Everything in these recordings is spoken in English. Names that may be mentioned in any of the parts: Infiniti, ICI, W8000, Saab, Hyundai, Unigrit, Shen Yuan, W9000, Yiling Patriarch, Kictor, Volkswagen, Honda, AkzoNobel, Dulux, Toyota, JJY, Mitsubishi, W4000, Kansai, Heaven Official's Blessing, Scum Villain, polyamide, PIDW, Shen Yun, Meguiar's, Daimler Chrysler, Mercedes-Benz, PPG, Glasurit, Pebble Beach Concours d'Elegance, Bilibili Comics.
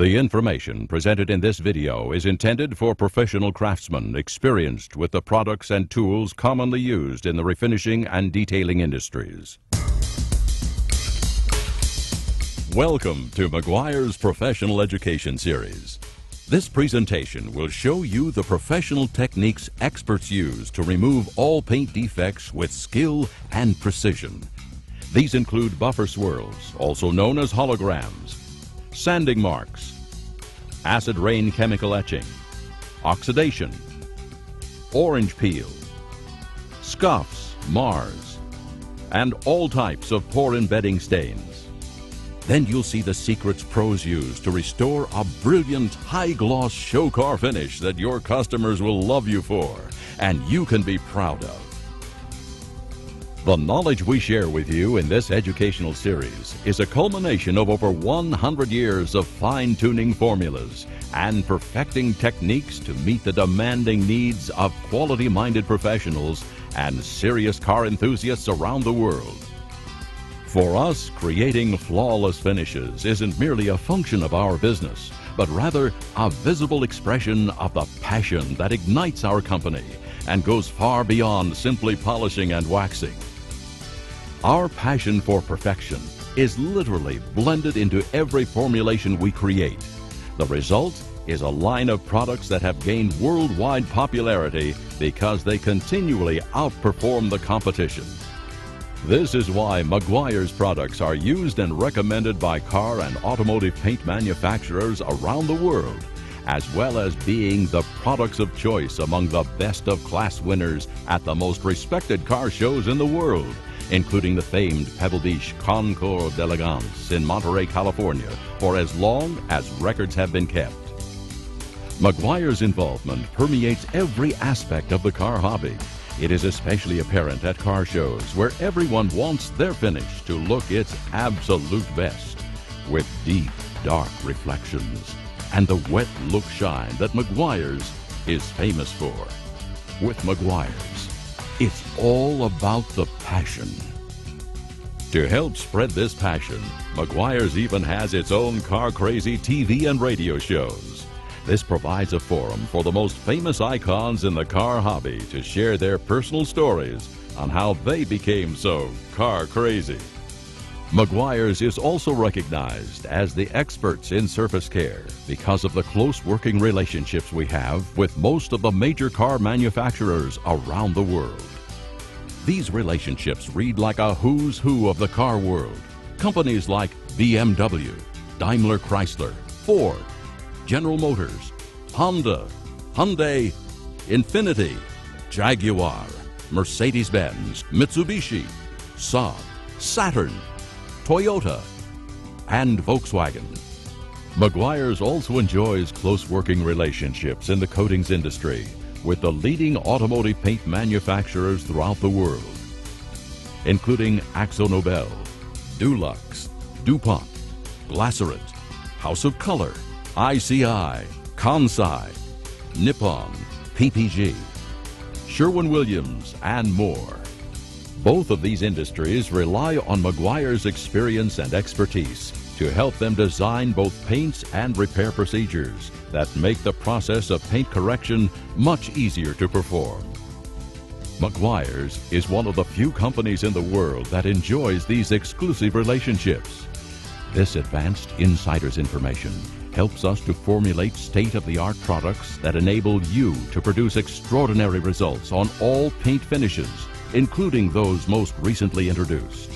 The information presented in this video is intended for professional craftsmen experienced with the products and tools commonly used in the refinishing and detailing industries. Welcome to Meguiar's Professional Education Series. This presentation will show you the professional techniques experts use to remove all paint defects with skill and precision. These include buffer swirls, also known as holograms, sanding marks, acid rain chemical etching, oxidation, orange peel, scuffs, mars, and all types of poor embedding stains. Then you'll see the secrets pros use to restore a brilliant high-gloss show car finish that your customers will love you for and you can be proud of. The knowledge we share with you in this educational series is a culmination of over 100 years of fine-tuning formulas and perfecting techniques to meet the demanding needs of quality-minded professionals and serious car enthusiasts around the world. For us, creating flawless finishes isn't merely a function of our business, but rather a visible expression of the passion that ignites our company and goes far beyond simply polishing and waxing. Our passion for perfection is literally blended into every formulation we create. The result is a line of products that have gained worldwide popularity because they continually outperform the competition. This is why Meguiar's products are used and recommended by car and automotive paint manufacturers around the world, as well as being the products of choice among the best of class winners at the most respected car shows in the world, including the famed Pebble Beach Concours d'Elegance in Monterey, California, for as long as records have been kept. Meguiar's involvement permeates every aspect of the car hobby. It is especially apparent at car shows where everyone wants their finish to look its absolute best, with deep, dark reflections and the wet look shine that Meguiar's is famous for. With Meguiar's, it's all about the passion. To help spread this passion, Meguiar's even has its own car-crazy TV and radio shows. This provides a forum for the most famous icons in the car hobby to share their personal stories on how they became so car-crazy. Meguiar's is also recognized as the experts in surface care because of the close working relationships we have with most of the major car manufacturers around the world. These relationships read like a who's who of the car world. Companies like BMW, Daimler Chrysler, Ford, General Motors, Honda, Hyundai, Infiniti, Jaguar, Mercedes-Benz, Mitsubishi, Saab, Saturn, Toyota, and Volkswagen. Meguiar's also enjoys close working relationships in the coatings industry with the leading automotive paint manufacturers throughout the world, including AkzoNobel, Dulux, DuPont, Glasurit, House of Color, ICI, Kansai, Nippon, PPG, Sherwin-Williams, and more. Both of these industries rely on Meguiar's experience and expertise to help them design both paints and repair procedures that make the process of paint correction much easier to perform. Meguiar's is one of the few companies in the world that enjoys these exclusive relationships. This advanced insider's information helps us to formulate state-of-the-art products that enable you to produce extraordinary results on all paint finishes, including those most recently introduced.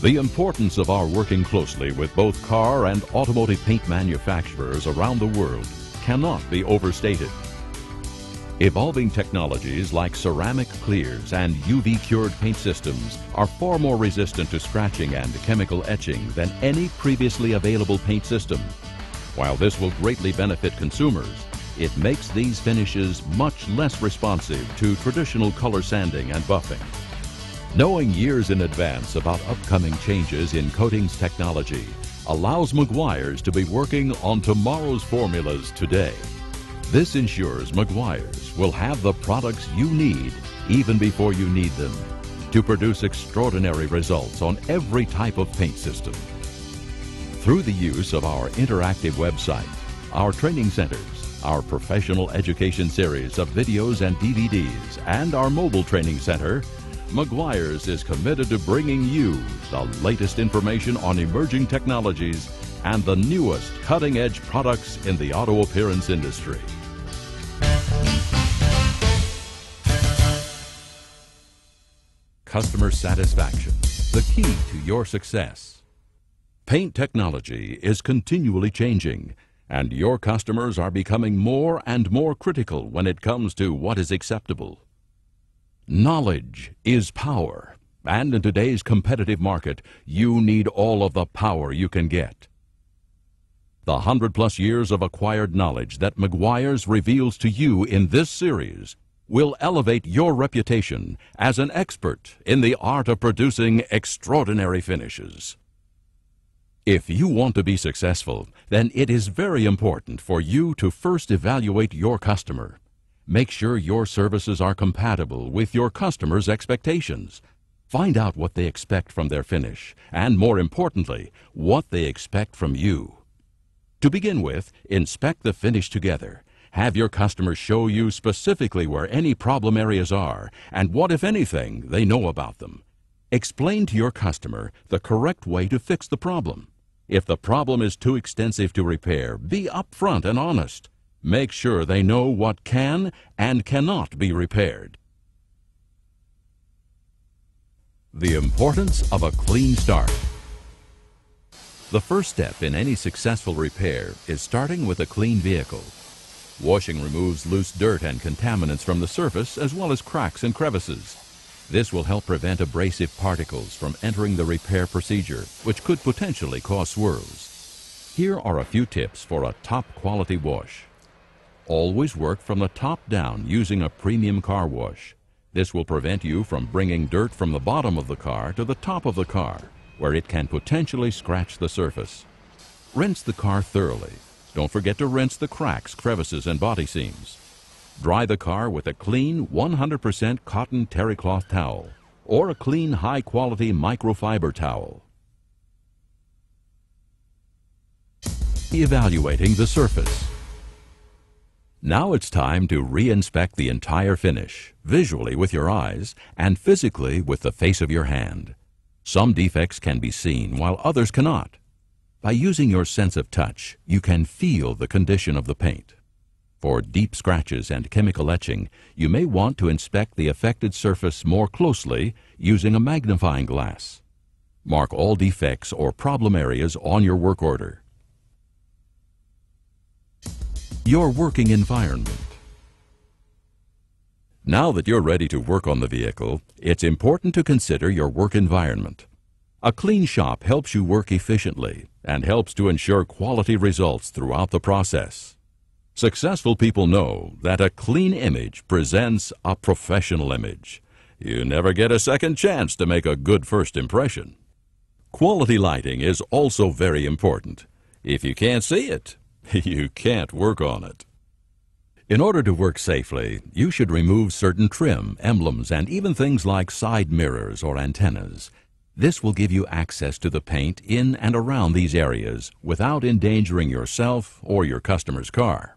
The importance of our working closely with both car and automotive paint manufacturers around the world cannot be overstated. Evolving technologies like ceramic clears and UV-cured paint systems are far more resistant to scratching and chemical etching than any previously available paint system. While this will greatly benefit consumers, it makes these finishes much less responsive to traditional color sanding and buffing. Knowing years in advance about upcoming changes in coatings technology allows Meguiar's to be working on tomorrow's formulas today. This ensures Meguiar's will have the products you need even before you need them to produce extraordinary results on every type of paint system. through the use of our interactive website, our training centers, our professional education series of videos and DVDs, and our mobile training center, Meguiar's is committed to bringing you the latest information on emerging technologies and the newest cutting-edge products in the auto appearance industry. Customer satisfaction, the key to your success. Paint technology is continually changing, and your customers are becoming more and more critical when it comes to what is acceptable. Knowledge is power, and in today's competitive market, you need all of the power you can get. The 100+ years of acquired knowledge that Meguiar's reveals to you in this series will elevate your reputation as an expert in the art of producing extraordinary finishes. If you want to be successful, then it is very important for you to first evaluate your customer. Make sure your services are compatible with your customer's expectations. Find out what they expect from their finish, and more importantly, what they expect from you. To begin with, inspect the finish together. Have your customer show you specifically where any problem areas are and what, if anything, they know about them. Explain to your customer the correct way to fix the problem. If the problem is too extensive to repair, be upfront and honest. Make sure they know what can and cannot be repaired. The importance of a clean start. The first step in any successful repair is starting with a clean vehicle. Washing removes loose dirt and contaminants from the surface, as well as cracks and crevices. This will help prevent abrasive particles from entering the repair procedure, which could potentially cause swirls. Here are a few tips for a top-quality wash. Always work from the top down using a premium car wash. This will prevent you from bringing dirt from the bottom of the car to the top of the car, where it can potentially scratch the surface. Rinse the car thoroughly. Don't forget to rinse the cracks, crevices, and body seams. Dry the car with a clean 100% cotton terry cloth towel or a clean high-quality microfiber towel. Evaluating the surface. Now it's time to re-inspect the entire finish, visually with your eyes and physically with the face of your hand. Some defects can be seen while others cannot. By using your sense of touch, you can feel the condition of the paint. For deep scratches and chemical etching, you may want to inspect the affected surface more closely using a magnifying glass. Mark all defects or problem areas on your work order. Your working environment. Now that you're ready to work on the vehicle, it's important to consider your work environment. A clean shop helps you work efficiently and helps to ensure quality results throughout the process. Successful people know that a clean image presents a professional image. You never get a second chance to make a good first impression. Quality lighting is also very important. If you can't see it, you can't work on it. In order to work safely, you should remove certain trim, emblems, and even things like side mirrors or antennas. This will give you access to the paint in and around these areas without endangering yourself or your customer's car.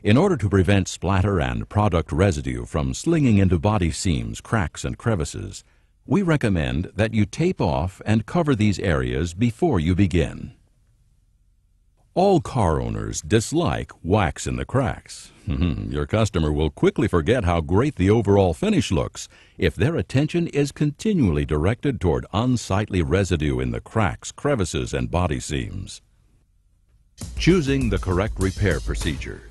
In order to prevent splatter and product residue from slinging into body seams, cracks, and crevices, we recommend that you tape off and cover these areas before you begin. All car owners dislike wax in the cracks. Your customer will quickly forget how great the overall finish looks if their attention is continually directed toward unsightly residue in the cracks, crevices, and body seams. Choosing the correct repair procedure.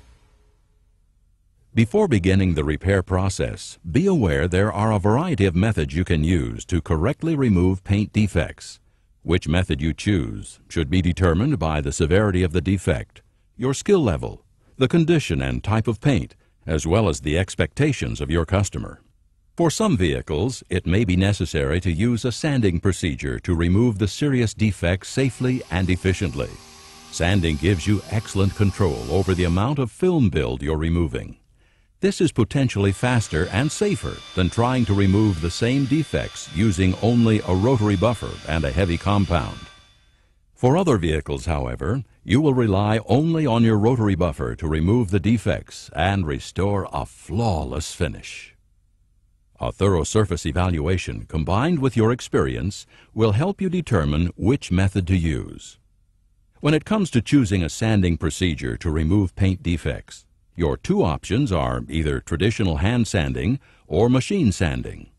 Before beginning the repair process, be aware there are a variety of methods you can use to correctly remove paint defects. Which method you choose should be determined by the severity of the defect, your skill level, the condition and type of paint, as well as the expectations of your customer. For some vehicles, it may be necessary to use a sanding procedure to remove the serious defects safely and efficiently. Sanding gives you excellent control over the amount of film build you're removing. This is potentially faster and safer than trying to remove the same defects using only a rotary buffer and a heavy compound. For other vehicles, however, you will rely only on your rotary buffer to remove the defects and restore a flawless finish. A thorough surface evaluation combined with your experience will help you determine which method to use. When it comes to choosing a sanding procedure to remove paint defects, your two options are either traditional hand sanding or machine sanding.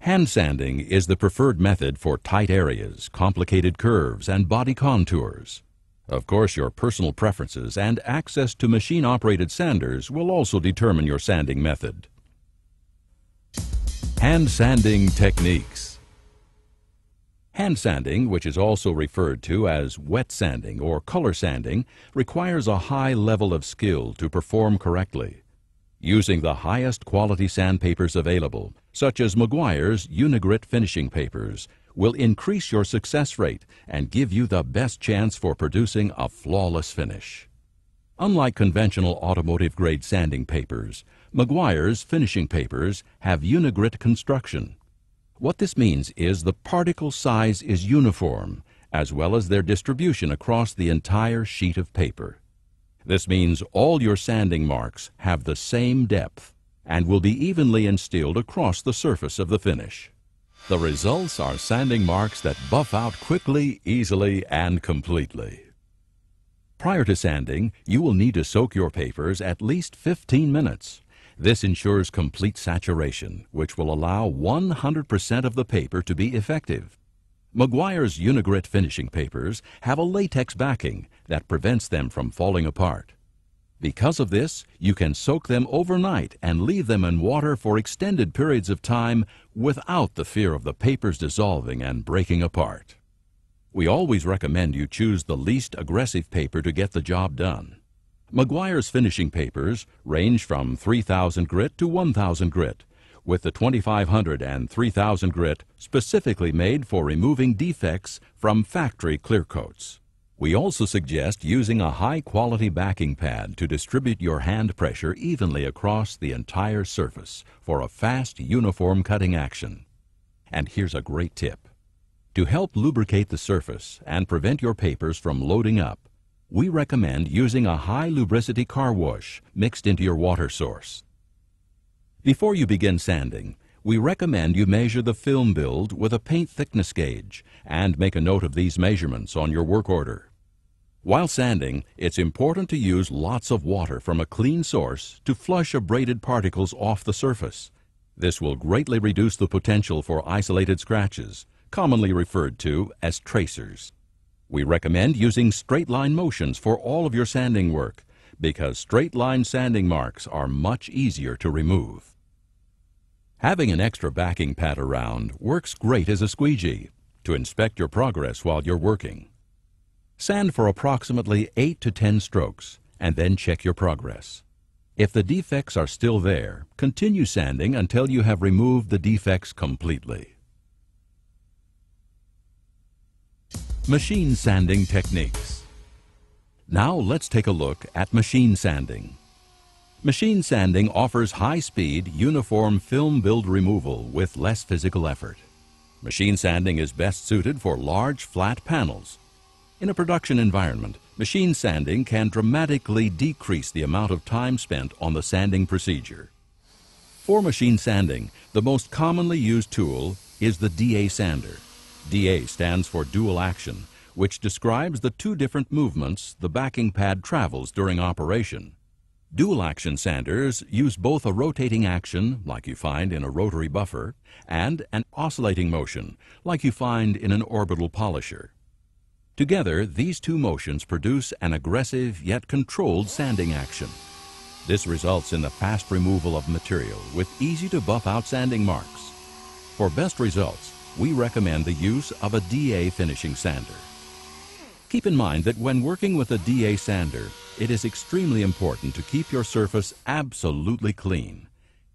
Hand sanding is the preferred method for tight areas, complicated curves, and body contours. Of course, your personal preferences and access to machine-operated sanders will also determine your sanding method. Hand sanding techniques. Hand sanding, which is also referred to as wet sanding or color sanding, requires a high level of skill to perform correctly. Using the highest quality sandpapers available, such as Meguiar's Unigrit finishing papers, will increase your success rate and give you the best chance for producing a flawless finish. Unlike conventional automotive-grade sanding papers, Meguiar's finishing papers have Unigrit construction. What this means is the particle size is uniform, as well as their distribution across the entire sheet of paper. This means all your sanding marks have the same depth and will be evenly instilled across the surface of the finish. The results are sanding marks that buff out quickly, easily, and completely. Prior to sanding, you will need to soak your papers at least 15 minutes. This ensures complete saturation, which will allow 100% of the paper to be effective. Meguiar's Unigrit finishing papers have a latex backing that prevents them from falling apart. Because of this, you can soak them overnight and leave them in water for extended periods of time without the fear of the papers dissolving and breaking apart. We always recommend you choose the least aggressive paper to get the job done. Meguiar's finishing papers range from 3000 grit to 1000 grit, with the 2500 and 3000 grit specifically made for removing defects from factory clear coats. We also suggest using a high-quality backing pad to distribute your hand pressure evenly across the entire surface for a fast, uniform cutting action. And here's a great tip. To help lubricate the surface and prevent your papers from loading up, we recommend using a high lubricity car wash mixed into your water source. Before you begin sanding, we recommend you measure the film build with a paint thickness gauge and make a note of these measurements on your work order. While sanding, it's important to use lots of water from a clean source to flush abraded particles off the surface. This will greatly reduce the potential for isolated scratches, commonly referred to as tracers. We recommend using straight line motions for all of your sanding work because straight line sanding marks are much easier to remove. Having an extra backing pad around works great as a squeegee to inspect your progress while you're working. Sand for approximately 8 to 10 strokes and then check your progress. If the defects are still there, continue sanding until you have removed the defects completely. Machine sanding techniques. Now let's take a look at machine sanding. Machine sanding offers high-speed, uniform film build removal with less physical effort. Machine sanding is best suited for large, flat panels. In a production environment, machine sanding can dramatically decrease the amount of time spent on the sanding procedure. For machine sanding, the most commonly used tool is the DA sander. DA stands for dual action, which describes the two different movements the backing pad travels during operation. Dual action sanders use both a rotating action, like you find in a rotary buffer, and an oscillating motion, like you find in an orbital polisher. Together, these two motions produce an aggressive yet controlled sanding action. This results in the fast removal of material with easy to buff out sanding marks. For best results, we recommend the use of a DA finishing sander. Keep in mind that when working with a DA sander, it is extremely important to keep your surface absolutely clean.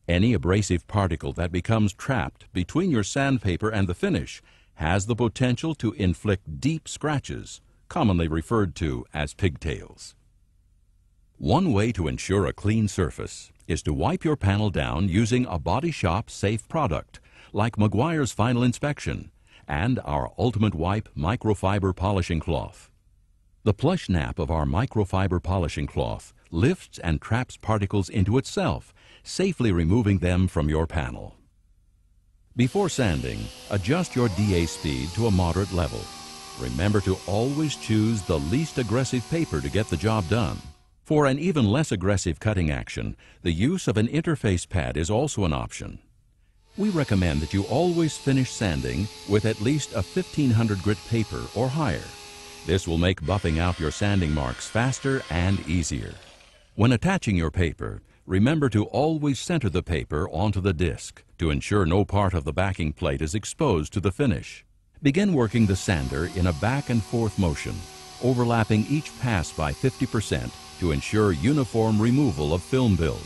Any abrasive particle that becomes trapped between your sandpaper and the finish has the potential to inflict deep scratches, commonly referred to as pigtails. One way to ensure a clean surface is to wipe your panel down using a body shop safe product, like Meguiar's Final Inspection, and our Ultimate Wipe microfiber polishing cloth. The plush nap of our microfiber polishing cloth lifts and traps particles into itself, safely removing them from your panel. Before sanding, adjust your DA speed to a moderate level. Remember to always choose the least aggressive paper to get the job done. For an even less aggressive cutting action, the use of an interface pad is also an option. We recommend that you always finish sanding with at least a 1500 grit paper or higher. This will make buffing out your sanding marks faster and easier. When attaching your paper, remember to always center the paper onto the disc to ensure no part of the backing plate is exposed to the finish. Begin working the sander in a back and forth motion, overlapping each pass by 50% to ensure uniform removal of film build.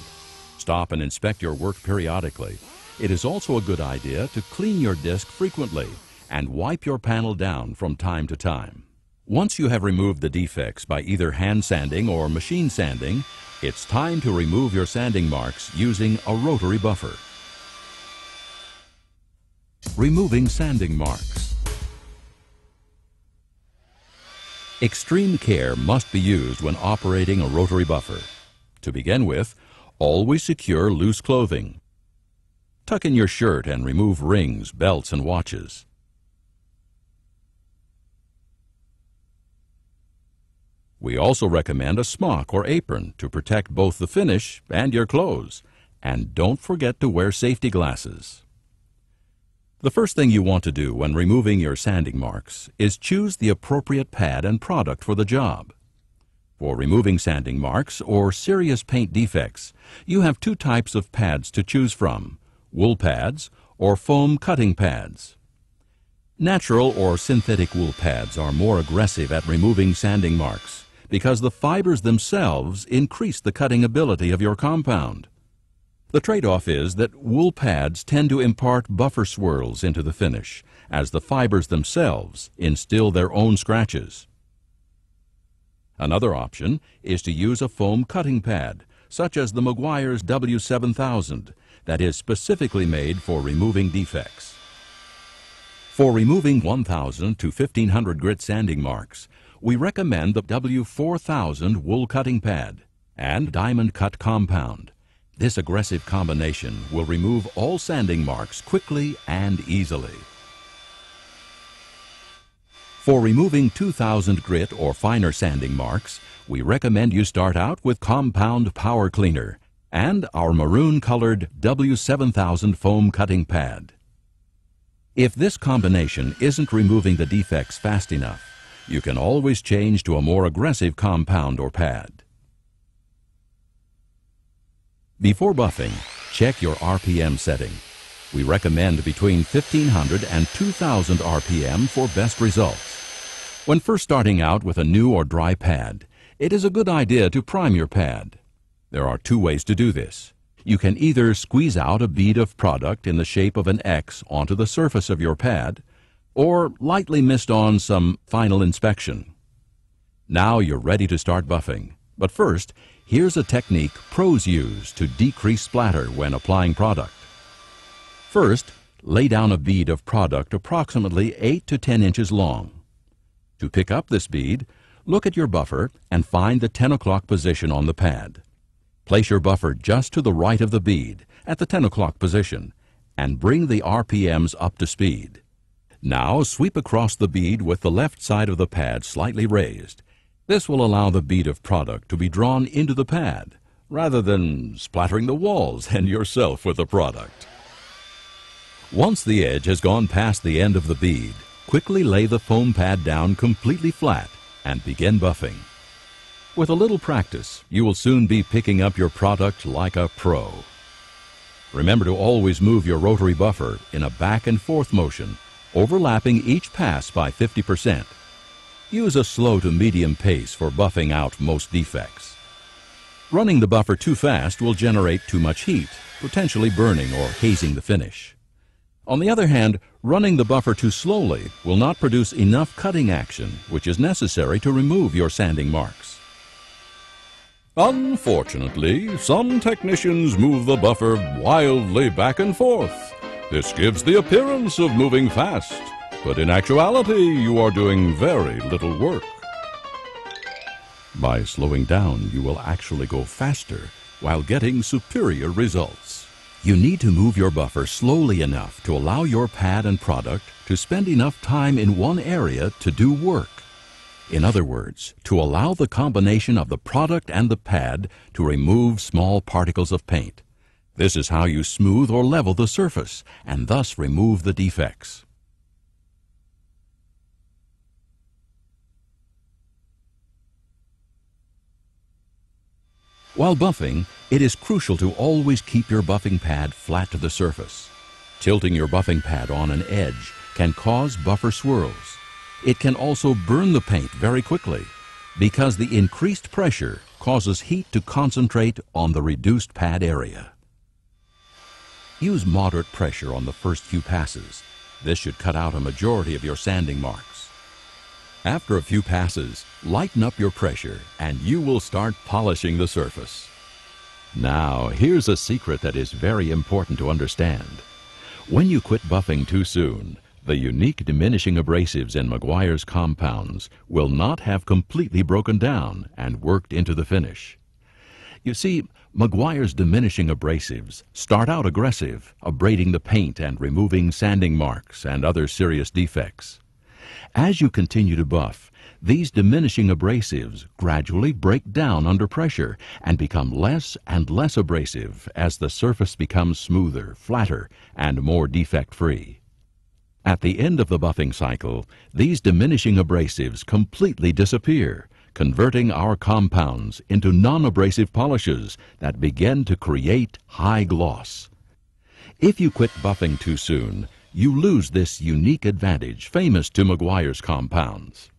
Stop and inspect your work periodically. It is also a good idea to clean your disc frequently and wipe your panel down from time to time. Once you have removed the defects by either hand sanding or machine sanding, it's time to remove your sanding marks using a rotary buffer. Removing sanding marks. Extreme care must be used when operating a rotary buffer. To begin with, always secure loose clothing. Tuck in your shirt and remove rings, belts, and watches. We also recommend a smock or apron to protect both the finish and your clothes. And don't forget to wear safety glasses. The first thing you want to do when removing your sanding marks is choose the appropriate pad and product for the job. For removing sanding marks or serious paint defects, you have two types of pads to choose from: wool pads or foam cutting pads. Natural or synthetic wool pads are more aggressive at removing sanding marks because the fibers themselves increase the cutting ability of your compound. The trade-off is that wool pads tend to impart buffer swirls into the finish, as the fibers themselves instill their own scratches. Another option is to use a foam cutting pad, such as the Meguiar's W7000, that is specifically made for removing defects. For removing 1000 to 1500 grit sanding marks, we recommend the W4000 wool cutting pad and diamond cut compound. This aggressive combination will remove all sanding marks quickly and easily. For removing 2000 grit or finer sanding marks, we recommend you start out with compound power cleaner and our maroon colored W7000 foam cutting pad. If this combination isn't removing the defects fast enough, you can always change to a more aggressive compound or pad. Before buffing, check your RPM setting. We recommend between 1500 and 2000 RPM for best results. When first starting out with a new or dry pad, it is a good idea to prime your pad. There are two ways to do this. You can either squeeze out a bead of product in the shape of an X onto the surface of your pad, or lightly mist on some final inspection. Now you're ready to start buffing. But first, here's a technique pros use to decrease splatter when applying product. First, lay down a bead of product approximately 8 to 10 inches long. To pick up this bead, look at your buffer and find the 10 o'clock position on the pad. Place your buffer just to the right of the bead at the 10 o'clock position and bring the RPMs up to speed. Now sweep across the bead with the left side of the pad slightly raised. This will allow the bead of product to be drawn into the pad rather than splattering the walls and yourself with the product. Once the edge has gone past the end of the bead, quickly lay the foam pad down completely flat and begin buffing. With a little practice, you will soon be picking up your product like a pro. Remember to always move your rotary buffer in a back and forth motion, overlapping each pass by 50%. Use a slow to medium pace for buffing out most defects. Running the buffer too fast will generate too much heat, potentially burning or hazing the finish. On the other hand, running the buffer too slowly will not produce enough cutting action, which is necessary to remove your sanding marks. Unfortunately, some technicians move the buffer wildly back and forth. This gives the appearance of moving fast, but in actuality you are doing very little work. By slowing down, you will actually go faster while getting superior results. You need to move your buffer slowly enough to allow your pad and product to spend enough time in one area to do work. In other words, to allow the combination of the product and the pad to remove small particles of paint. This is how you smooth or level the surface and thus remove the defects. While buffing, it is crucial to always keep your buffing pad flat to the surface. Tilting your buffing pad on an edge can cause buffer swirls. It can also burn the paint very quickly because the increased pressure causes heat to concentrate on the reduced pad area. Use moderate pressure on the first few passes. This should cut out a majority of your sanding marks. After a few passes, lighten up your pressure and you will start polishing the surface. Now, here's a secret that is very important to understand. When you quit buffing too soon, the unique diminishing abrasives in Meguiar's compounds will not have completely broken down and worked into the finish. You see, Meguiar's diminishing abrasives start out aggressive, abrading the paint and removing sanding marks and other serious defects. As you continue to buff, these diminishing abrasives gradually break down under pressure and become less and less abrasive as the surface becomes smoother, flatter, and more defect-free. At the end of the buffing cycle, these diminishing abrasives completely disappear, converting our compounds into non-abrasive polishes that begin to create high gloss. If you quit buffing too soon, you lose this unique advantage famous to Meguiar's compounds.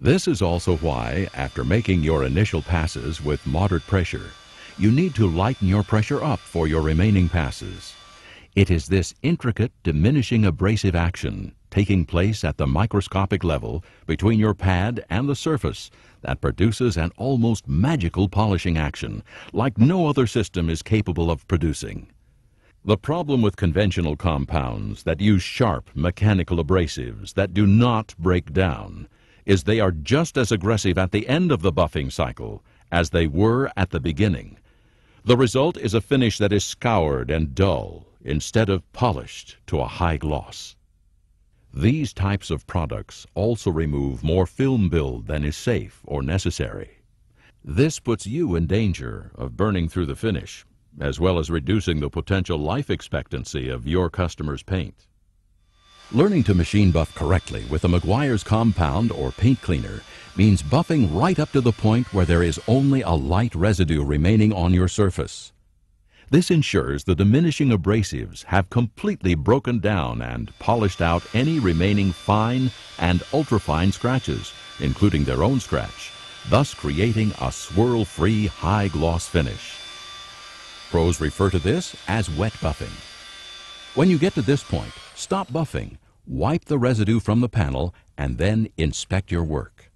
This is also why, after making your initial passes with moderate pressure, you need to lighten your pressure up for your remaining passes. It is this intricate diminishing abrasive action taking place at the microscopic level between your pad and the surface that produces an almost magical polishing action like no other system is capable of producing. The problem with conventional compounds that use sharp mechanical abrasives that do not break down is they are just as aggressive at the end of the buffing cycle as they were at the beginning. The result is a finish that is scoured and dull instead of polished to a high gloss. These types of products also remove more film build than is safe or necessary. This puts you in danger of burning through the finish, as well as reducing the potential life expectancy of your customer's paint. Learning to machine buff correctly with a Meguiar's compound or paint cleaner means buffing right up to the point where there is only a light residue remaining on your surface. This ensures the diminishing abrasives have completely broken down and polished out any remaining fine and ultrafine scratches, including their own scratch, thus creating a swirl-free high-gloss finish. Pros refer to this as wet buffing. When you get to this point, stop buffing, wipe the residue from the panel, and then inspect your work.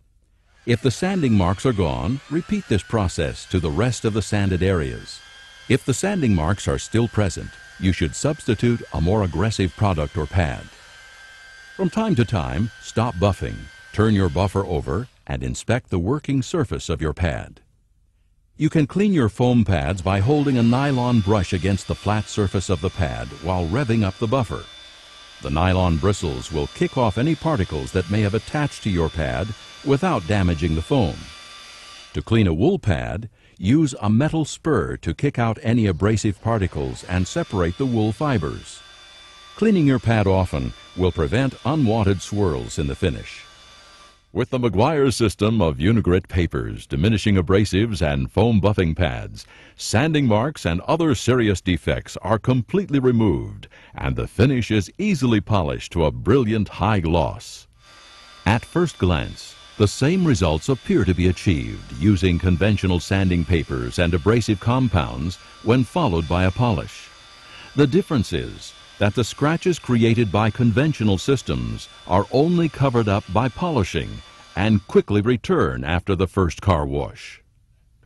If the sanding marks are gone, repeat this process to the rest of the sanded areas. If the sanding marks are still present, you should substitute a more aggressive product or pad. From time to time, stop buffing, turn your buffer over, and inspect the working surface of your pad. You can clean your foam pads by holding a nylon brush against the flat surface of the pad while revving up the buffer. The nylon bristles will kick off any particles that may have attached to your pad without damaging the foam. To clean a wool pad, use a metal spur to kick out any abrasive particles and separate the wool fibers. Cleaning your pad often will prevent unwanted swirls in the finish. With the Meguiar's system of Unigrit papers, diminishing abrasives, and foam buffing pads, sanding marks and other serious defects are completely removed, and the finish is easily polished to a brilliant high gloss. At first glance, the same results appear to be achieved using conventional sanding papers and abrasive compounds when followed by a polish. The difference is that the scratches created by conventional systems are only covered up by polishing and quickly return after the first car wash.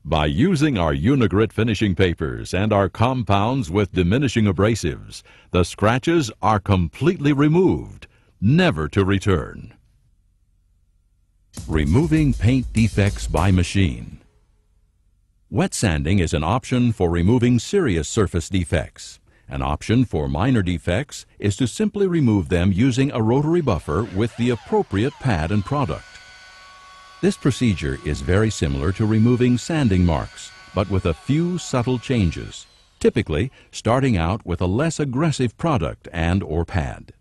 By using our Unigrit finishing papers and our compounds with diminishing abrasives, the scratches are completely removed, never to return. Removing paint defects by machine. Wet sanding is an option for removing serious surface defects. An option for minor defects is to simply remove them using a rotary buffer with the appropriate pad and product. This procedure is very similar to removing sanding marks, but with a few subtle changes, typically starting out with a less aggressive product and/or pad.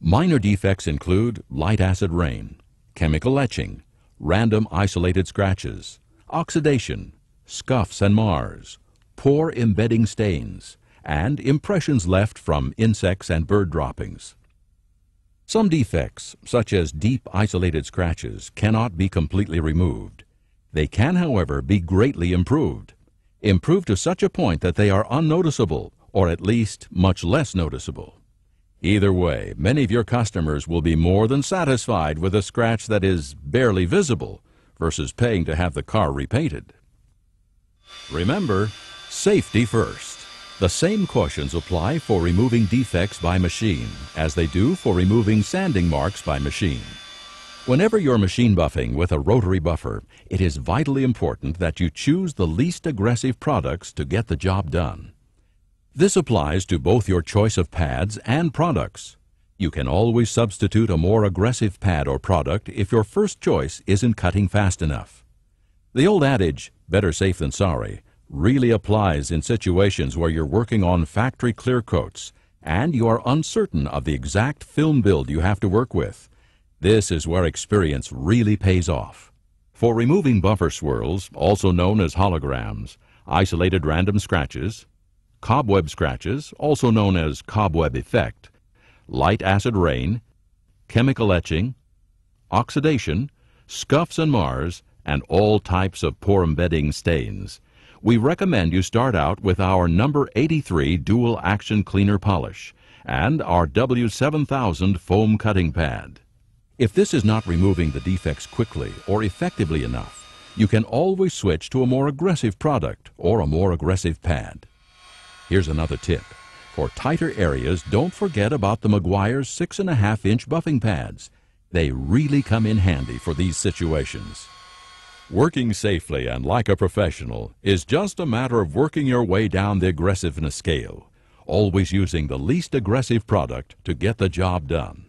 Minor defects include light acid rain, chemical etching, random isolated scratches, oxidation, scuffs and mars, poor embedding stains, and impressions left from insects and bird droppings. Some defects, such as deep isolated scratches, cannot be completely removed. They can, however, be greatly improved to such a point that they are unnoticeable, or at least much less noticeable. Either way, many of your customers will be more than satisfied with a scratch that is barely visible versus paying to have the car repainted. Remember, safety first. The same cautions apply for removing defects by machine as they do for removing sanding marks by machine. Whenever you're machine buffing with a rotary buffer, it is vitally important that you choose the least aggressive products to get the job done. This applies to both your choice of pads and products. You can always substitute a more aggressive pad or product if your first choice isn't cutting fast enough. The old adage, better safe than sorry, really applies in situations where you're working on factory clear coats and you are uncertain of the exact film build you have to work with. This is where experience really pays off. For removing buffer swirls, also known as holograms, isolated random scratches, cobweb scratches, also known as cobweb effect, light acid rain, chemical etching, oxidation, scuffs and mars, and all types of poor embedding stains, we recommend you start out with our number 83 dual action cleaner polish and our W7000 foam cutting pad. If this is not removing the defects quickly or effectively enough, you can always switch to a more aggressive product or a more aggressive pad. Here's another tip. For tighter areas, don't forget about the Meguiar's 6.5-inch buffing pads. They really come in handy for these situations. Working safely and like a professional is just a matter of working your way down the aggressiveness scale, always using the least aggressive product to get the job done.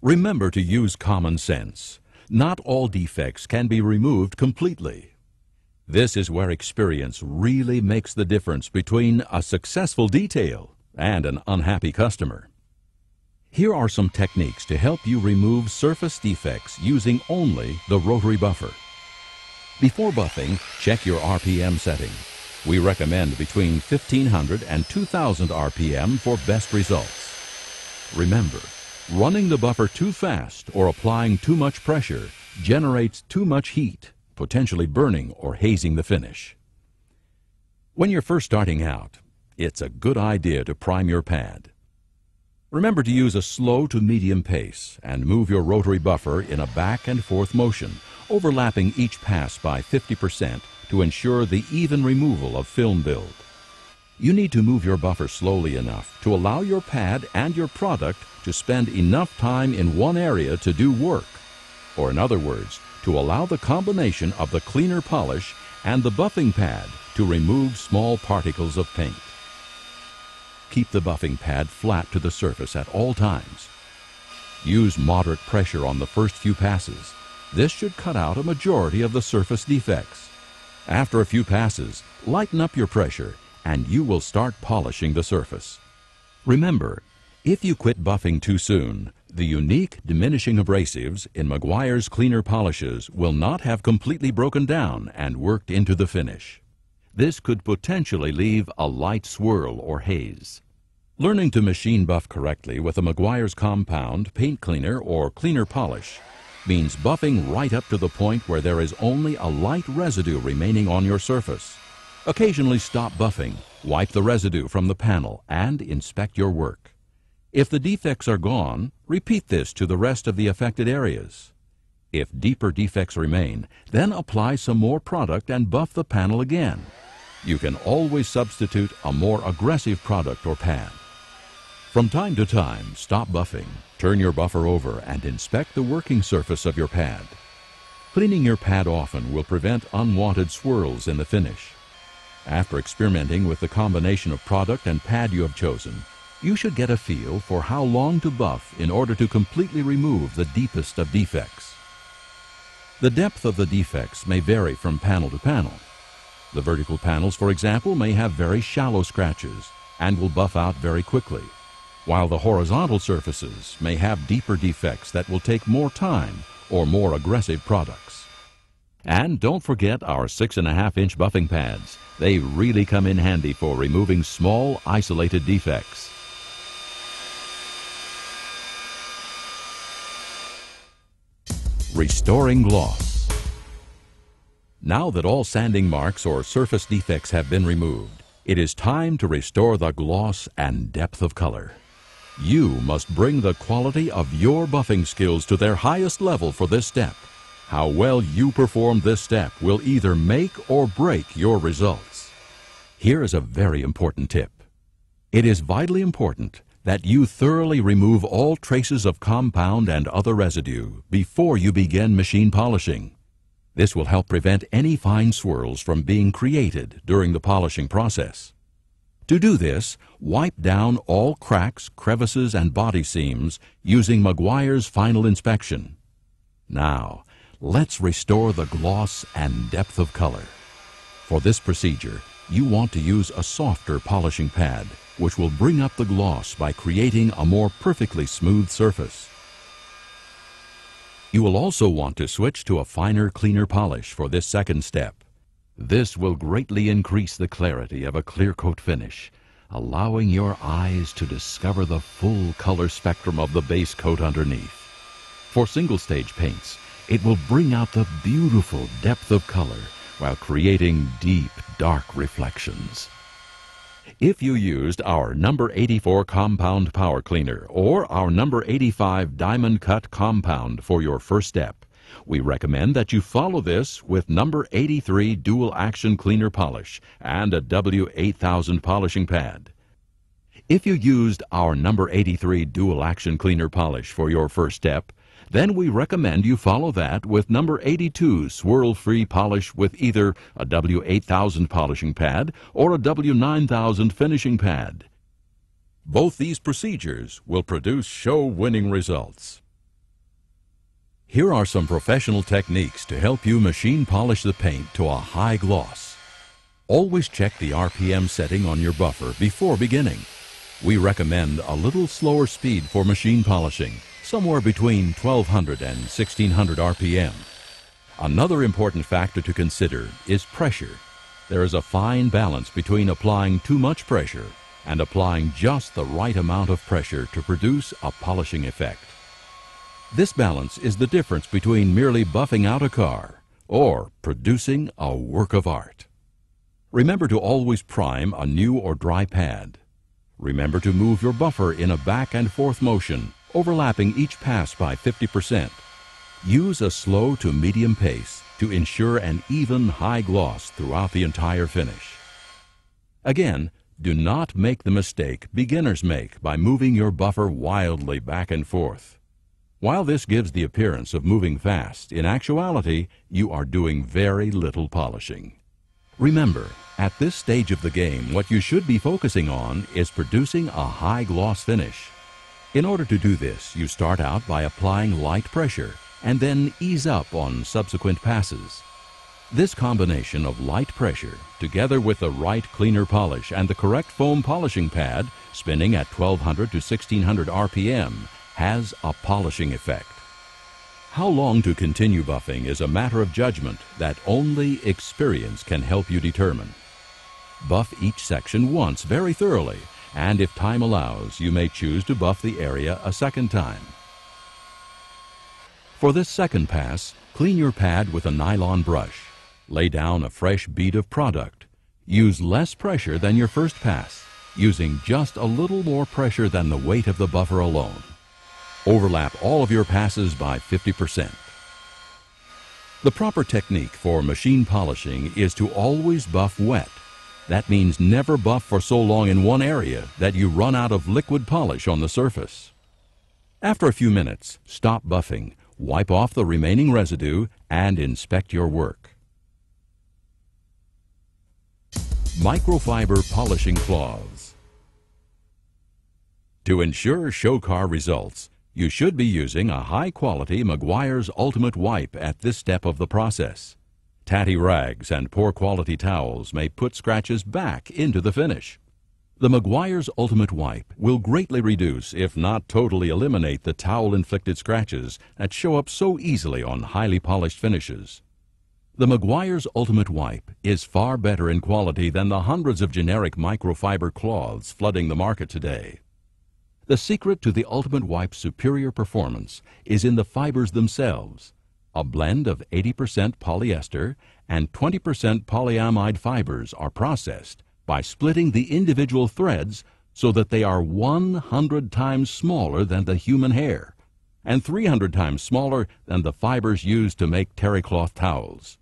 Remember to use common sense. Not all defects can be removed completely. This is where experience really makes the difference between a successful detail and an unhappy customer. Here are some techniques to help you remove surface defects using only the rotary buffer. Before buffing, check your RPM setting. We recommend between 1500 and 2000 RPM for best results. Remember, running the buffer too fast or applying too much pressure generates too much heat, potentially burning or hazing the finish. When you're first starting out, it's a good idea to prime your pad. Remember to use a slow to medium pace and move your rotary buffer in a back and forth motion, overlapping each pass by 50% to ensure the even removal of film build. You need to move your buffer slowly enough to allow your pad and your product to spend enough time in one area to do work, or in other words, to allow the combination of the cleaner polish and the buffing pad to remove small particles of paint. Keep the buffing pad flat to the surface at all times. Use moderate pressure on the first few passes. This should cut out a majority of the surface defects. After a few passes, lighten up your pressure and you will start polishing the surface. Remember, if you quit buffing too soon, the unique diminishing abrasives in Meguiar's cleaner polishes will not have completely broken down and worked into the finish. This could potentially leave a light swirl or haze. Learning to machine buff correctly with a Meguiar's compound paint cleaner or cleaner polish means buffing right up to the point where there is only a light residue remaining on your surface. Occasionally stop buffing, wipe the residue from the panel, and inspect your work. If the defects are gone, repeat this to the rest of the affected areas. If deeper defects remain, then apply some more product and buff the panel again. You can always substitute a more aggressive product or pad. From time to time, stop buffing, Turn your buffer over and inspect the working surface of your pad. Cleaning your pad often will prevent unwanted swirls in the finish. After experimenting with the combination of product and pad you have chosen, you should get a feel for how long to buff in order to completely remove the deepest of defects. The depth of the defects may vary from panel to panel. The vertical panels, for example, may have very shallow scratches and will buff out very quickly, while the horizontal surfaces may have deeper defects that will take more time or more aggressive products. And don't forget our 6.5-inch buffing pads. They really come in handy for removing small, isolated defects. Restoring gloss. Now that all sanding marks or surface defects have been removed, it is time to restore the gloss and depth of color. You must bring the quality of your buffing skills to their highest level for this step. How well you perform this step will either make or break your results. Here is a very important tip. It is vitally important that you thoroughly remove all traces of compound and other residue before you begin machine polishing. This will help prevent any fine swirls from being created during the polishing process. To do this, wipe down all cracks, crevices, and body seams using Meguiar's final inspection. Now, let's restore the gloss and depth of color. For this procedure, you want to use a softer polishing pad, which will bring up the gloss by creating a more perfectly smooth surface. You will also want to switch to a finer, cleaner polish for this second step. This will greatly increase the clarity of a clear coat finish, allowing your eyes to discover the full color spectrum of the base coat underneath. For single-stage paints, it will bring out the beautiful depth of color while creating deep, dark reflections. If you used our number 84 compound power cleaner or our number 85 diamond cut compound for your first step, we recommend that you follow this with number 83 dual action cleaner polish and a W8000 polishing pad. If you used our number 83 dual action cleaner polish for your first step, then we recommend you follow that with number 82 swirl-free polish with either a W8000 polishing pad or a W9000 finishing pad. Both these procedures will produce show-winning results. Here are some professional techniques to help you machine polish the paint to a high gloss. Always check the RPM setting on your buffer before beginning. We recommend a little slower speed for machine polishing, somewhere between 1200 and 1600 RPM. Another important factor to consider is pressure. There is a fine balance between applying too much pressure and applying just the right amount of pressure to produce a polishing effect. This balance is the difference between merely buffing out a car or producing a work of art. Remember to always prime a new or dry pad. Remember to move your buffer in a back and forth motion, overlapping each pass by 50%. Use a slow to medium pace to ensure an even high gloss throughout the entire finish. Again, do not make the mistake beginners make by moving your buffer wildly back and forth. While this gives the appearance of moving fast, in actuality, you are doing very little polishing. Remember, at this stage of the game, what you should be focusing on is producing a high gloss finish. In order to do this, you start out by applying light pressure and then ease up on subsequent passes. This combination of light pressure, together with the right cleaner polish and the correct foam polishing pad, spinning at 1200 to 1600 RPM, has a polishing effect. How long to continue buffing is a matter of judgment that only experience can help you determine. Buff each section once very thoroughly, and if time allows, you may choose to buff the area a second time. For this second pass, clean your pad with a nylon brush. Lay down a fresh bead of product. Use less pressure than your first pass, using just a little more pressure than the weight of the buffer alone. Overlap all of your passes by 50%. The proper technique for machine polishing is to always buff wet. That means never buff for so long in one area that you run out of liquid polish on the surface. After a few minutes, stop buffing, wipe off the remaining residue, and inspect your work. Microfiber polishing cloths. To ensure show car results, you should be using a high-quality Meguiar's Ultimate Wipe at this step of the process. Tatty rags and poor quality towels may put scratches back into the finish. The Meguiar's Ultimate Wipe will greatly reduce, if not totally eliminate, the towel-inflicted scratches that show up so easily on highly polished finishes. The Meguiar's Ultimate Wipe is far better in quality than the hundreds of generic microfiber cloths flooding the market today. The secret to the Ultimate Wipe's superior performance is in the fibers themselves, a blend of 80% polyester and 20% polyamide fibers are processed by splitting the individual threads so that they are 100 times smaller than the human hair and 300 times smaller than the fibers used to make terrycloth towels.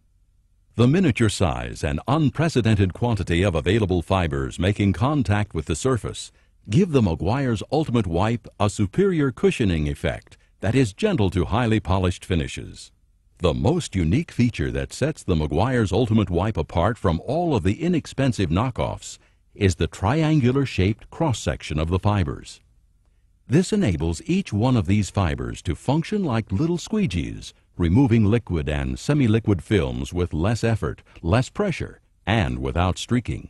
The miniature size and unprecedented quantity of available fibers making contact with the surface give the Meguiar's Ultimate Wipe a superior cushioning effect that is gentle to highly polished finishes. The most unique feature that sets the Meguiar's Ultimate Wipe apart from all of the inexpensive knockoffs is the triangular-shaped cross-section of the fibers. This enables each one of these fibers to function like little squeegees, removing liquid and semi-liquid films with less effort, less pressure, and without streaking.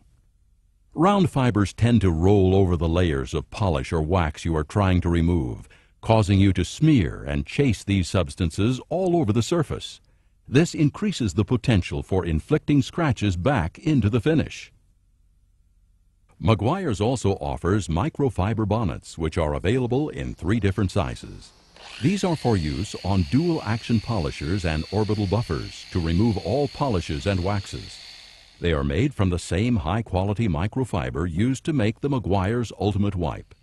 Round fibers tend to roll over the layers of polish or wax you are trying to remove, causing you to smear and chase these substances all over the surface. This increases the potential for inflicting scratches back into the finish. Meguiar's also offers microfiber bonnets, which are available in 3 different sizes. These are for use on dual-action polishers and orbital buffers to remove all polishes and waxes. They are made from the same high-quality microfiber used to make the Meguiar's Ultimate Wipe.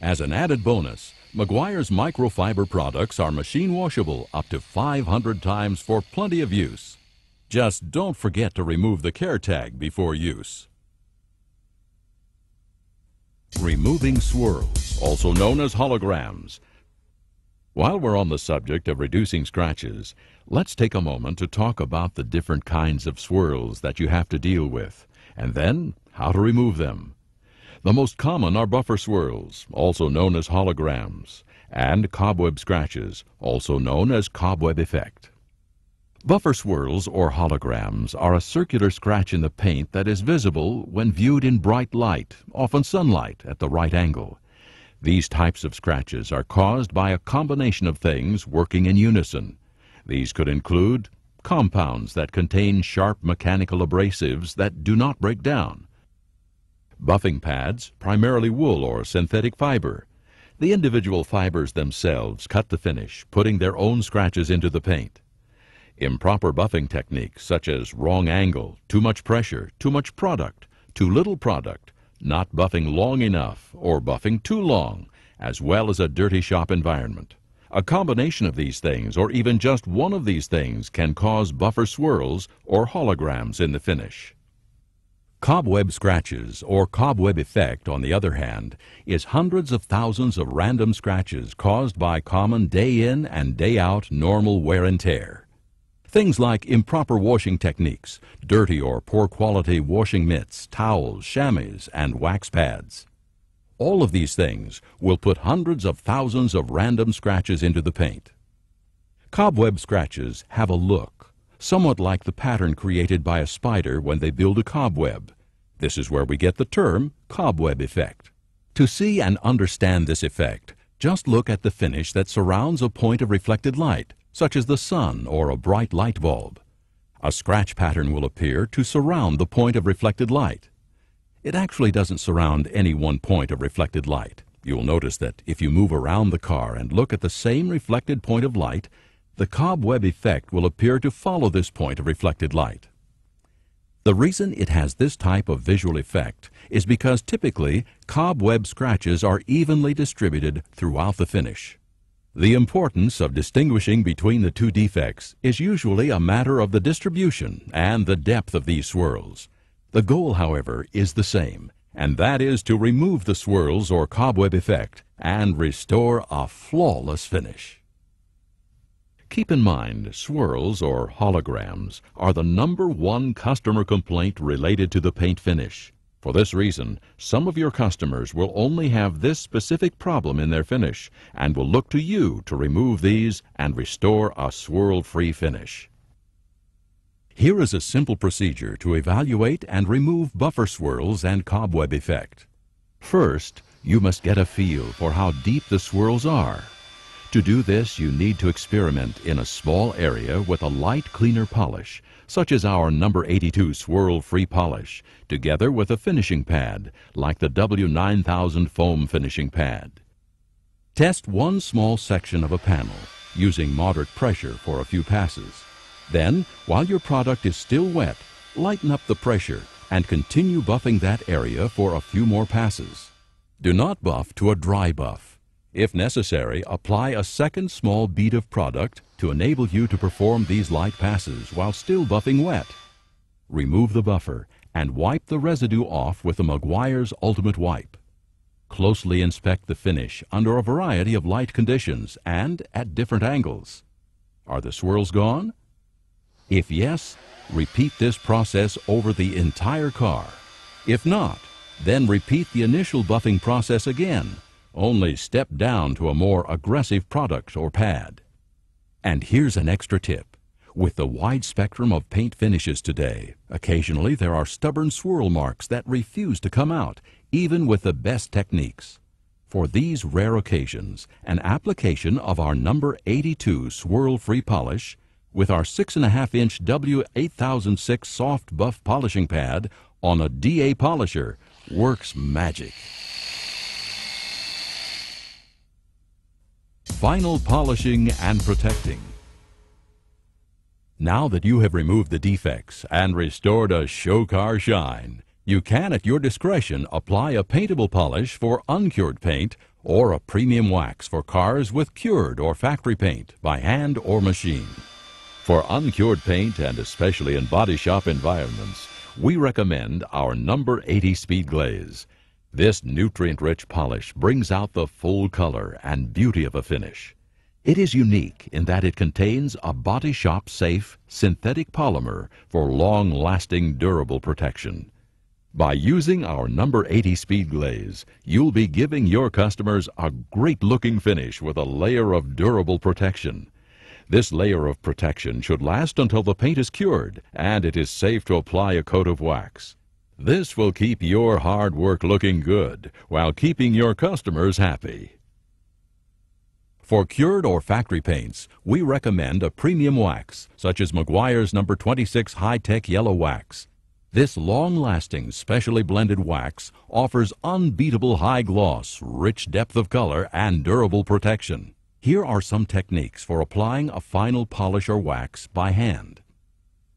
As an added bonus, Meguiar's microfiber products are machine washable up to 500 times for plenty of use. Just don't forget to remove the care tag before use. Removing swirls, also known as holograms. While we're on the subject of reducing scratches, let's take a moment to talk about the different kinds of swirls that you have to deal with, and then how to remove them. The most common are buffer swirls, also known as holograms, and cobweb scratches, also known as cobweb effect. Buffer swirls or holograms are a circular scratch in the paint that is visible when viewed in bright light, often sunlight at the right angle. These types of scratches are caused by a combination of things working in unison. These could include compounds that contain sharp mechanical abrasives that do not break down, buffing pads, primarily wool or synthetic fiber. The individual fibers themselves cut the finish, putting their own scratches into the paint. Improper buffing techniques such as wrong angle, too much pressure, too much product, too little product, not buffing long enough, or buffing too long, as well as a dirty shop environment. A combination of these things, or even just one of these things, can cause buffer swirls or holograms in the finish. Cobweb scratches, or cobweb effect, on the other hand, is hundreds of thousands of random scratches caused by common day-in and day-out normal wear and tear. Things like improper washing techniques, dirty or poor quality washing mitts, towels, chamois, and wax pads. All of these things will put hundreds of thousands of random scratches into the paint. Cobweb scratches have a look somewhat like the pattern created by a spider when they build a cobweb. This is where we get the term cobweb effect. To see and understand this effect, just look at the finish that surrounds a point of reflected light, such as the sun or a bright light bulb. A scratch pattern will appear to surround the point of reflected light. It actually doesn't surround any one point of reflected light. You'll notice that if you move around the car and look at the same reflected point of light, the cobweb effect will appear to follow this point of reflected light. The reason it has this type of visual effect is because typically cobweb scratches are evenly distributed throughout the finish. The importance of distinguishing between the two defects is usually a matter of the distribution and the depth of these swirls. The goal, however, is the same, and that is to remove the swirls or cobweb effect and restore a flawless finish. Keep in mind, swirls or holograms are the #1 customer complaint related to the paint finish. For this reason, some of your customers will only have this specific problem in their finish and will look to you to remove these and restore a swirl-free finish. Here is a simple procedure to evaluate and remove buffer swirls and cobweb effect. First, you must get a feel for how deep the swirls are. To do this, you need to experiment in a small area with a light cleaner polish, such as our No. 82 swirl-free polish, together with a finishing pad, like the W9000 foam finishing pad. Test one small section of a panel, using moderate pressure for a few passes. Then, while your product is still wet, lighten up the pressure and continue buffing that area for a few more passes. Do not buff to a dry buff. If necessary, apply a second small bead of product to enable you to perform these light passes while still buffing wet. Remove the buffer and wipe the residue off with the Meguiar's Ultimate Wipe. Closely inspect the finish under a variety of light conditions and at different angles. Are the swirls gone? If yes, repeat this process over the entire car. If not, then repeat the initial buffing process again. Only step down to a more aggressive product or pad. And here's an extra tip. With the wide spectrum of paint finishes today, occasionally there are stubborn swirl marks that refuse to come out, even with the best techniques. For these rare occasions, an application of our No. 82 swirl-free polish with our 6.5-inch W8006 soft buff polishing pad on a DA polisher works magic. Final polishing and protecting. Now that you have removed the defects and restored a show car shine, you can at your discretion apply a paintable polish for uncured paint or a premium wax for cars with cured or factory paint by hand or machine. For uncured paint, and especially in body shop environments, we recommend our No. 80 Speed Glaze. This nutrient-rich polish brings out the full color and beauty of a finish. It is unique in that it contains a body shop safe synthetic polymer for long-lasting durable protection. By using our No. 80 Speed Glaze, you'll be giving your customers a great-looking finish with a layer of durable protection. This layer of protection should last until the paint is cured and it is safe to apply a coat of wax. This will keep your hard work looking good while keeping your customers happy. For cured or factory paints, we recommend a premium wax, such as Meguiar's No. 26 High-Tech Yellow Wax. This long-lasting, specially blended wax offers unbeatable high gloss, rich depth of color, and durable protection. Here are some techniques for applying a final polish or wax by hand.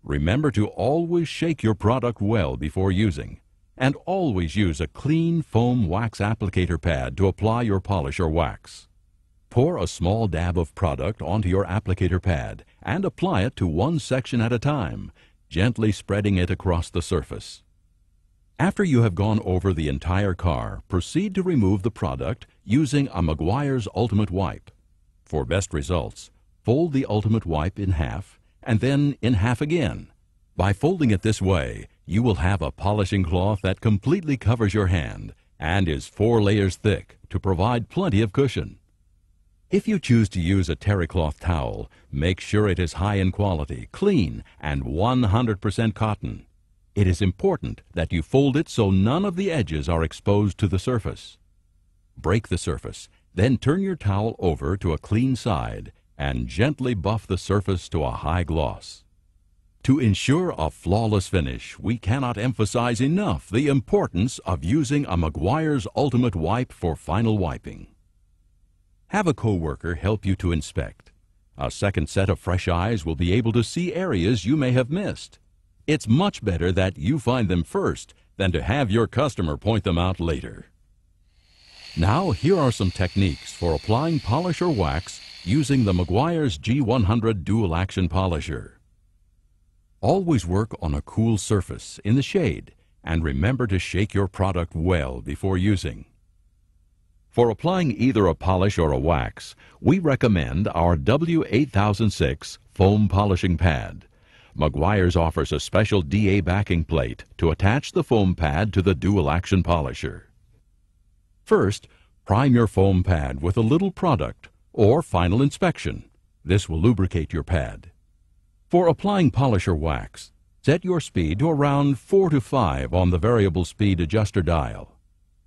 Remember to always shake your product well before using, and always use a clean foam wax applicator pad to apply your polish or wax. Pour a small dab of product onto your applicator pad and apply it to one section at a time, gently spreading it across the surface. After you have gone over the entire car, proceed to remove the product using a Meguiar's Ultimate Wipe. For best results, fold the Ultimate Wipe in half and then in half again. By folding it this way, you will have a polishing cloth that completely covers your hand and is 4 layers thick to provide plenty of cushion. If you choose to use a terry cloth towel, make sure it is high in quality, clean, and 100% cotton. It is important that you fold it so none of the edges are exposed to the surface. Break the surface, then turn your towel over to a clean side and gently buff the surface to a high gloss. To ensure a flawless finish, we cannot emphasize enough the importance of using a Meguiar's Ultimate Wipe for final wiping. Have a co-worker help you to inspect. A second set of fresh eyes will be able to see areas you may have missed. It's much better that you find them first than to have your customer point them out later. Now, here are some techniques for applying polish or wax using the Meguiar's G100 Dual Action Polisher. Always work on a cool surface in the shade and remember to shake your product well before using. For applying either a polish or a wax, we recommend our W8006 foam polishing pad. Meguiar's offers a special DA backing plate to attach the foam pad to the dual-action polisher. First, prime your foam pad with a little product or final inspection. This will lubricate your pad. For applying polish or wax, set your speed to around 4 to 5 on the variable speed adjuster dial.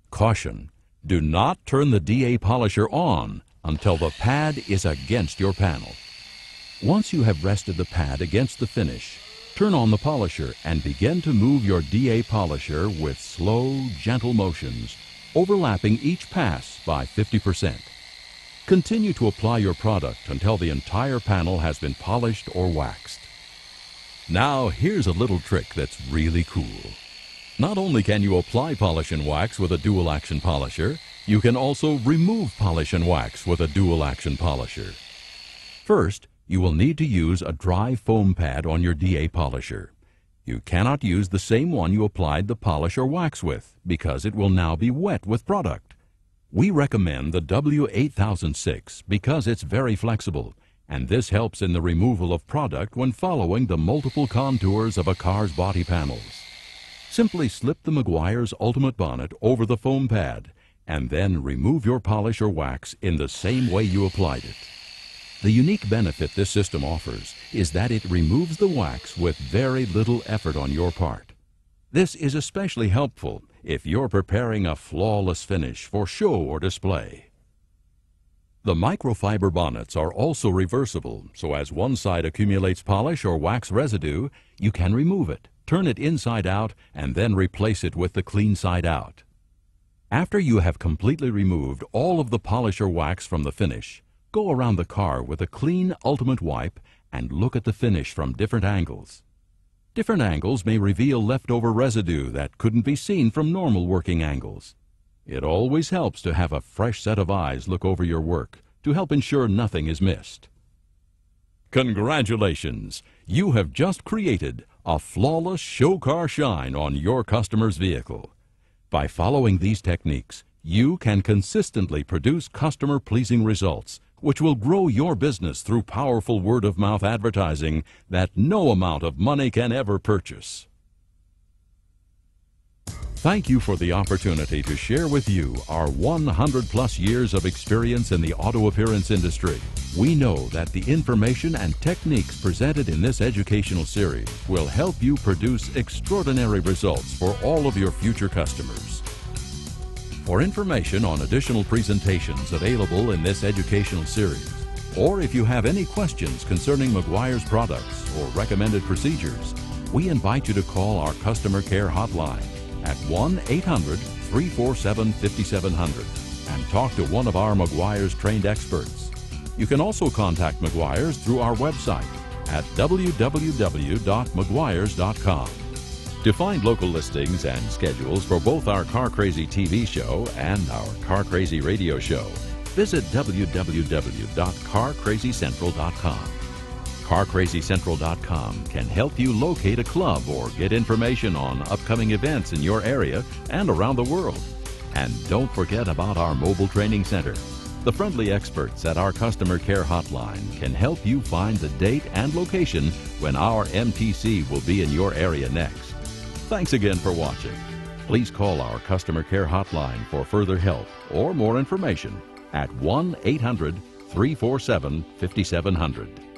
Caution! Do not turn the DA polisher on until the pad is against your panel. Once you have rested the pad against the finish, turn on the polisher and begin to move your DA polisher with slow, gentle motions, overlapping each pass by 50%. Continue to apply your product until the entire panel has been polished or waxed. Now here's a little trick that's really cool. Not only can you apply polish and wax with a dual-action polisher, you can also remove polish and wax with a dual-action polisher. First, you will need to use a dry foam pad on your DA polisher. You cannot use the same one you applied the polish or wax with because it will now be wet with product. We recommend the W8006 because it's very flexible, and this helps in the removal of product when following the multiple contours of a car's body panels. Simply slip the Meguiar's Ultimate bonnet over the foam pad and then remove your polish or wax in the same way you applied it. The unique benefit this system offers is that it removes the wax with very little effort on your part. This is especially helpful if you're preparing a flawless finish for show or display. The microfiber bonnets are also reversible, so as one side accumulates polish or wax residue, you can remove it, turn it inside out, and then replace it with the clean side out. After you have completely removed all of the polish or wax from the finish, go around the car with a clean ultimate wipe and look at the finish from different angles. Different angles may reveal leftover residue that couldn't be seen from normal working angles. It always helps to have a fresh set of eyes look over your work to help ensure nothing is missed. Congratulations! You have just created a flawless show car shine on your customer's vehicle. By following these techniques, you can consistently produce customer-pleasing results which will grow your business through powerful word-of-mouth advertising that no amount of money can ever purchase. Thank you for the opportunity to share with you our 100-plus years of experience in the auto appearance industry. We know that the information and techniques presented in this educational series will help you produce extraordinary results for all of your future customers. For information on additional presentations available in this educational series, or if you have any questions concerning Meguiar's products or recommended procedures, we invite you to call our customer care hotline at 1-800-347-5700 and talk to one of our Meguiar's trained experts. You can also contact Meguiar's through our website at www.meguiars.com. To find local listings and schedules for both our Car Crazy TV show and our Car Crazy radio show, visit www.carcrazycentral.com. CarCrazyCentral.com can help you locate a club or get information on upcoming events in your area and around the world. And don't forget about our mobile training center. The friendly experts at our customer care hotline can help you find the date and location when our MTC will be in your area next. Thanks again for watching. Please call our customer care hotline for further help or more information at 1-800-347-5700.